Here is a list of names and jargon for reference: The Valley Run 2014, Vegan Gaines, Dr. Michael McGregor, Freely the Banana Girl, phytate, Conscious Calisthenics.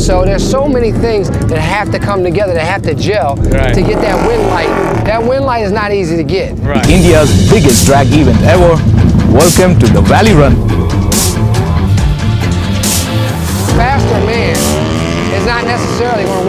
So there's so many things that have to come together, that have to gel to get that wind light. That wind light is not easy to get. India's biggest drag event ever. Welcome to the Valley Run. Faster man is not necessarily going